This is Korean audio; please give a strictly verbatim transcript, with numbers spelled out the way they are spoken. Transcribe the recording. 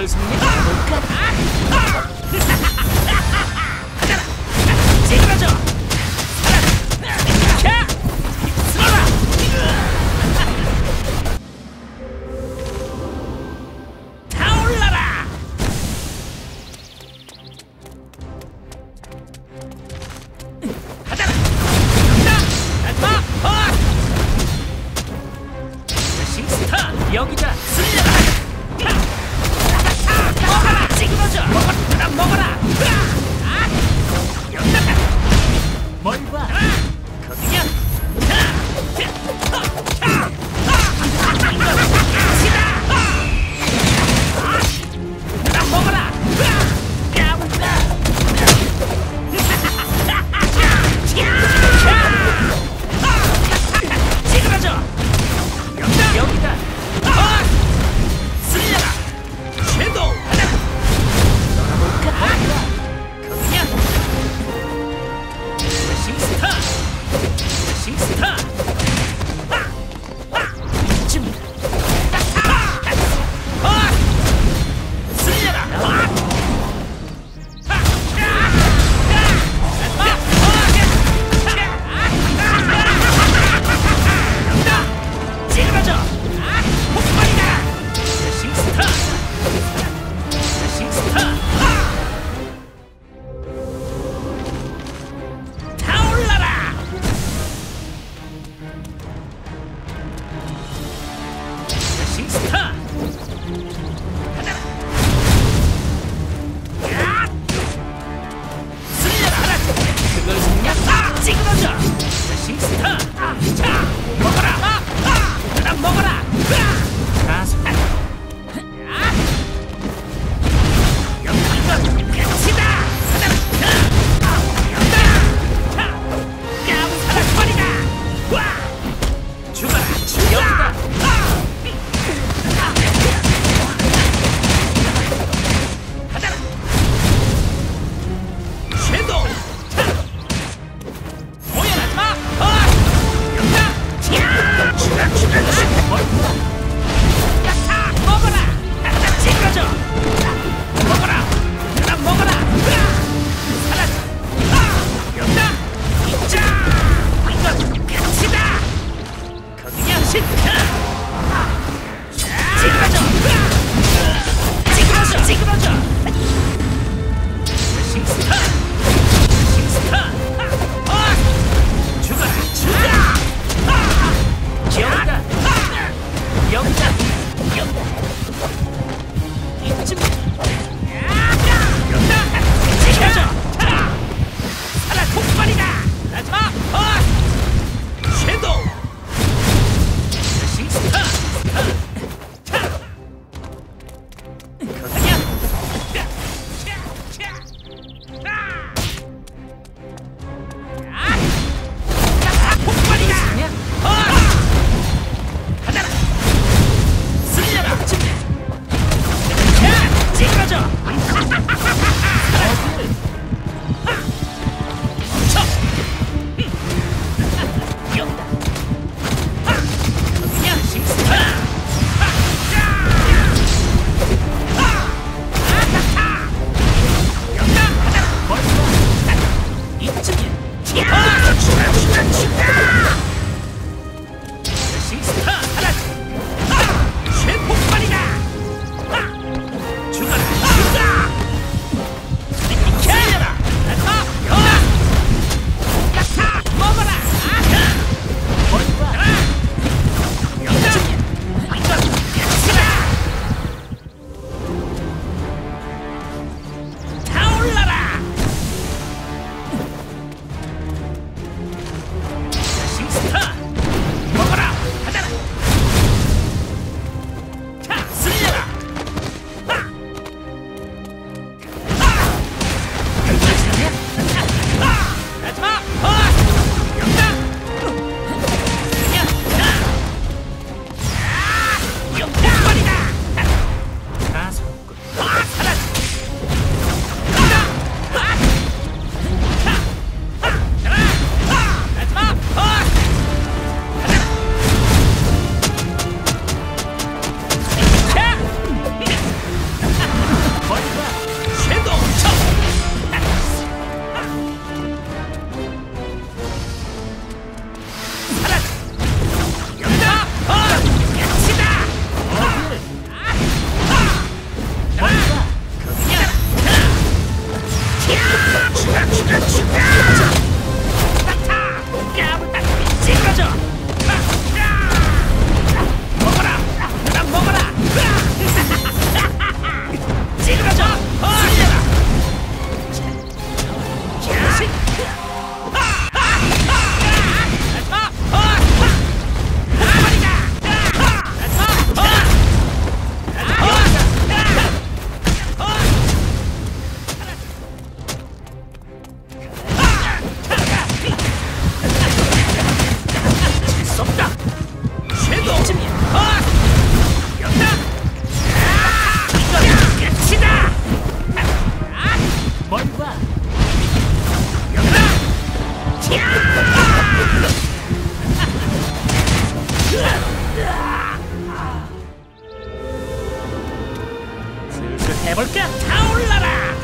오늘 승리 여기다 쓸려라! 먹어라! 찌그러져! 먹어라! 먹어라! 여기다! 뭘 봐! 거기냐? 먹어라! 찌그러져! 여기다! 자, 해볼까? 타올라라!